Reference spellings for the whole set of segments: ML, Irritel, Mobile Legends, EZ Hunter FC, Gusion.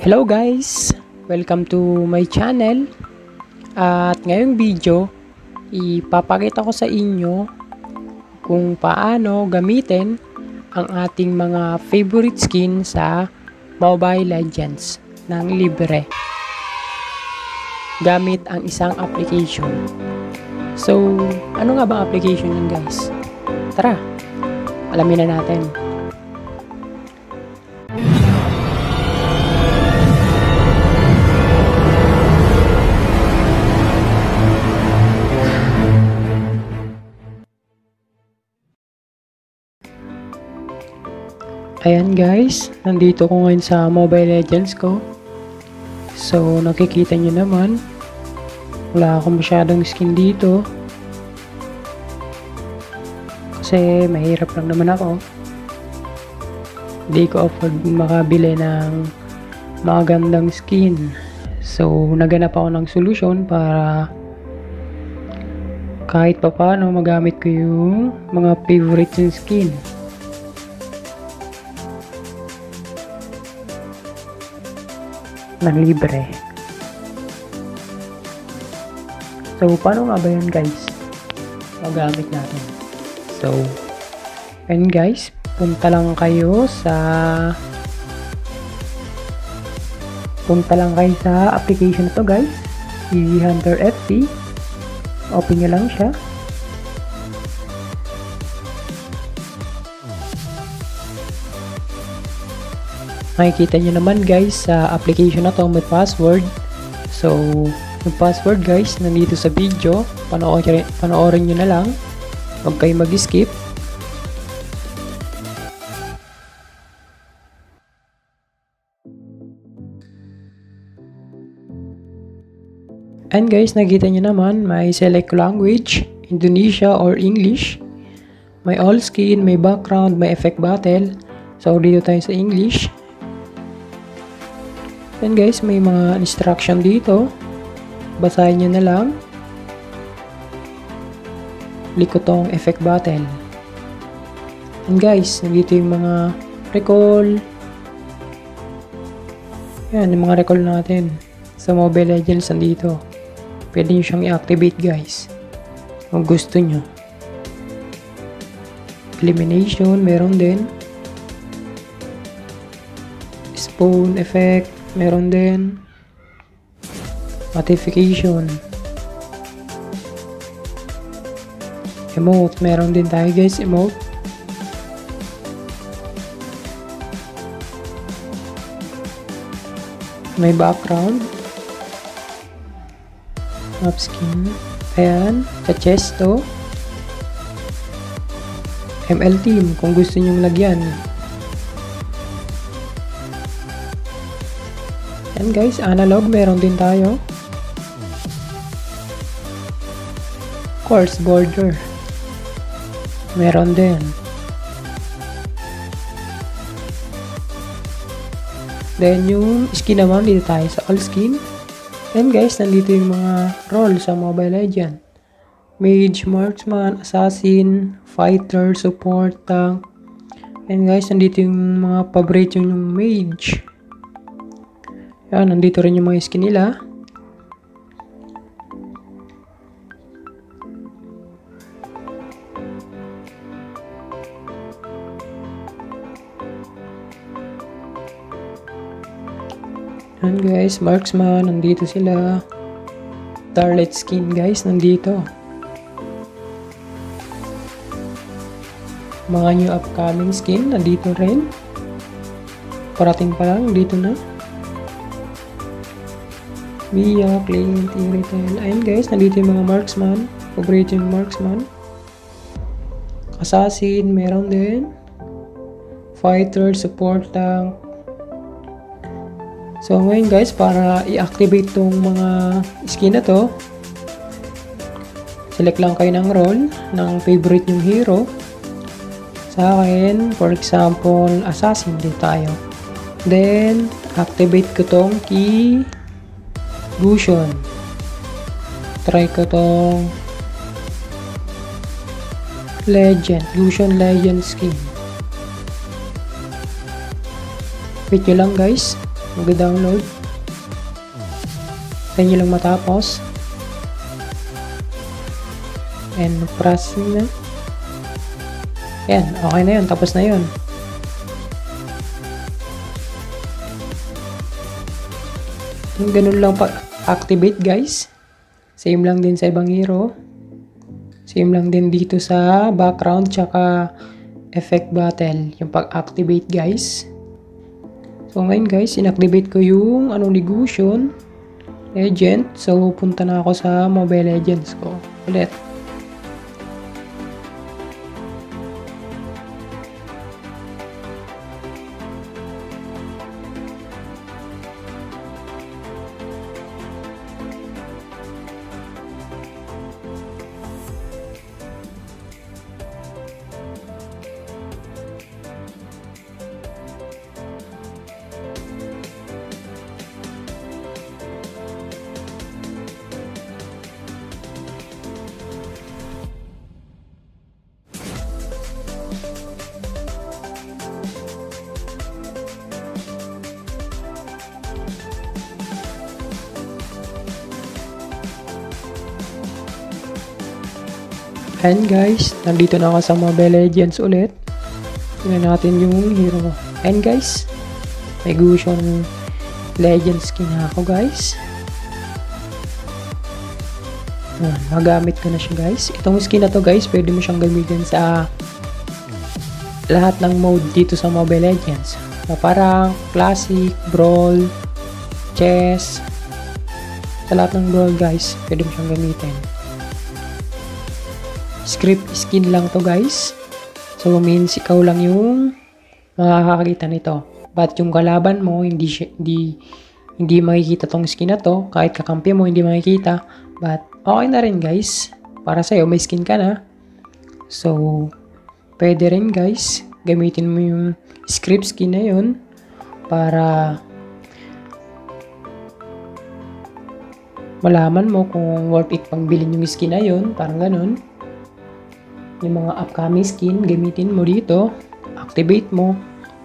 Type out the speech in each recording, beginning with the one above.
Hello guys! Welcome to my channel. At ngayong video, ipapakita ko sa inyo kung paano gamitin ang ating mga favorite skin sa Mobile Legends ng libre gamit ang isang application. So, ano nga bang application yun guys? Tara, alamin na natin. Ayan guys, nandito ko ngayon sa Mobile Legends ko. So, nakikita nyo naman, wala akong masyadong skin dito kasi mahirap lang naman ako. Hindi ko afford makabili ng magandang skin. So, naganap ako ng solusyon para kahit paano magamit ko yung mga favorite skin. Ng libre. So, paano nga ba yun guys? Magamit natin. So, and guys, punta lang kayo sa application na to guys. EZ Hunter FC. Open nyo lang siya. Makikita nyo naman guys sa application na to may password. So, yung password guys nandito sa video. Panoorin nyo na lang. Huwag kayo mag-skip. And guys, nakita nyo naman may select language, Indonesia or English. May all skin, may background, may effect battle. So, dito tayo sa English. Yan guys, may mga instruction dito. Basahin nyo na lang. Click ko tong effect button. And guys, nandito yung mga recall. Yan, yung mga recall natin. Sa Mobile Legends nandito. Pwede nyo siyang i-activate guys. Kung gusto nyo. Elimination, meron din. Spawn effect. Meron din notification, emote, meron din tayo guys, emote. May background, map skin, ayan, sa chest to ML team kung gusto nyong lagyan. And guys, analog meron din tayo. Of course, border. Meron din. Then yung skin naman, dito tayo sa all skin. And guys, nandito yung mga role sa Mobile Legends. Mage, marksman, assassin, fighter, support, tank. And guys, nandito yung mga paborito yung mage. Yan, nandito rin yung mga skin nila. Yan guys, marksman, nandito sila. Starlight skin guys, nandito. Mga new upcoming skin, nandito rin. Parating pa lang, dito na. Mia, Clint, Irritel. Ayun guys, nandito yung mga marksman. Favorite yung marksman. Assassin, meron din. Fighter, support tank. So ngayon guys, para i-activate tong mga skin na to, select lang kayo ng role ng favorite yung hero. Sa akin, for example, assassin din tayo. Then, activate ko tong key Gusion. Try ko tong legend, Gusion legend skin. Wait nyo lang guys. mag-download. Kaya nyo lang matapos. And mag-press nyo na. Ayan, okay na yun. Tapos na yun. Ganun lang pa-activate guys. Same lang din sa ibang hero. Same lang din dito sa background tsaka effect battle. Yung pag-activate guys. So ngayon guys, inactivate ko yung ano ni Gusion Legend. So punta na ako sa Mobile Legends ko ulit. And guys, nandito na ako sa Mobile Legends ulit. Tingnan natin yung hero mo. And guys, may Gusion Legends skin ako guys. Nagamit ko na siya guys. Itong skin na to guys, pwede mo siyang gamitin sa lahat ng mode dito sa Mobile Legends. So, parang classic, brawl, chess. Sa lahat ng brawl guys, pwede mo siyang gamitin. Script skin lang to guys, so means ikaw lang yung makakakita nito, but yung kalaban mo hindi makikita tong skin na to, kahit kakampi mo hindi makikita, but okay na rin guys, para sa'yo may skin ka na, so pwede rin guys gamitin mo yung script skin na yun para malaman mo kung worth it pang bilhin yung skin na yun, parang ganun. Yung mga upcoming skin, gamitin mo dito, activate mo,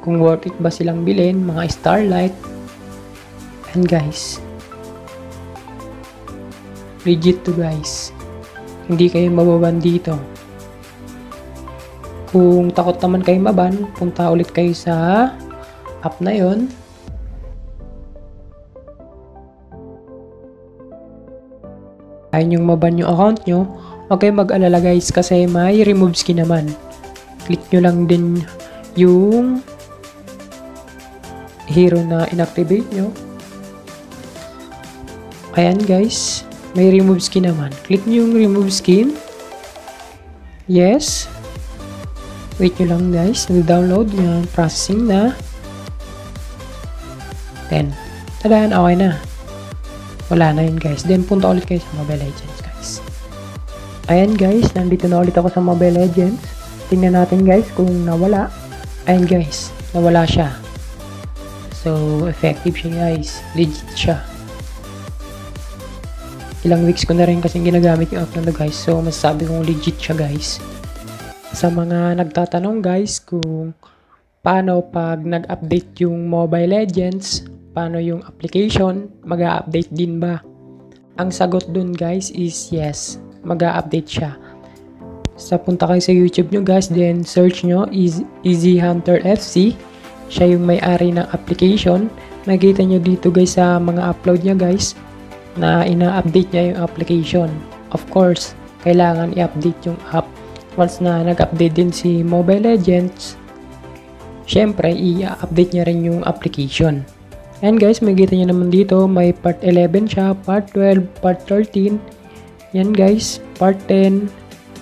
kung worth it ba silang bilhin, mga starlight. And guys, legit to guys, hindi kayo mababan dito. Kung takot naman kayo maban, punta ulit kayo sa app na yon. Ayun yung maban yung account nyo. Okay, mag-alala guys kasi may remove skin naman. Click nyo lang din yung hero na inactivate nyo. Ayan guys, may remove skin naman. Click nyo yung remove skin. Yes. Wait nyo lang guys, nag-download yung processing na. Then, tadaan, okay na. Wala na yun guys. Then, punta ulit kayo sa Mobile Legends guys. Ayan guys, nandito na ulit ako sa Mobile Legends. Tingnan natin guys kung nawala. Ayan guys, nawala siya. So, effective siya guys. Legit siya. Ilang weeks ko na rin kasing ginagamit yung app na guys. So, masasabi kong legit siya guys. Sa mga nagtatanong guys kung paano pag nag-update yung Mobile Legends, paano yung application, mag-update din ba? Ang sagot dun guys is yes. Mag-update siya. So, punta kayo sa YouTube nyo guys, then search nyo EZ Hunter FC. Siya yung may-ari ng application. Nakita nyo dito guys sa mga upload niya guys na ina-update niya yung application. Of course, kailangan i-update yung app. Once na nag-update din si Mobile Legends, syempre, i-update niya rin yung application. And guys, makikita nyo naman dito, may part 11 siya, part 12, part 13. Yan guys, part 10.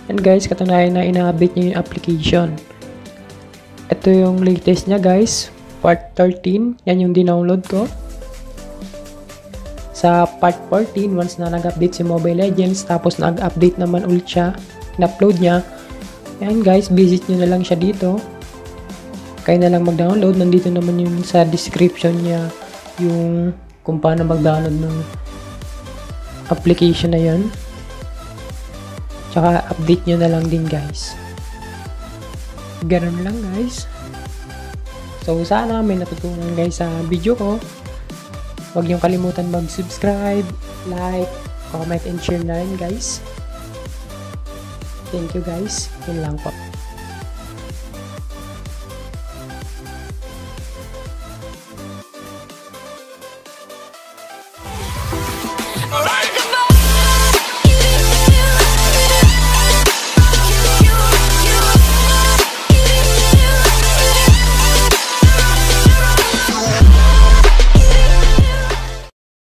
Yan guys, katunayan na ina-update niya yung application. Ito yung latest niya guys, part 13. Yan yung dinownload ko. Sa part 14, once na nag-update si Mobile Legends, tapos nag-update naman ulit siya, in-upload niya. Yan guys, visit nyo na lang siya dito. Kayo na lang mag-download. Nandito naman yung sa description niya, yung kung paano mag-download ng application na yun. Tsaka update nyo na lang din guys. Ganun lang guys. So sana may natutunan guys sa video ko. Huwag niyong kalimutan mag-subscribe, like, comment, and share na rin, guys. Thank you, guys. Yun lang po.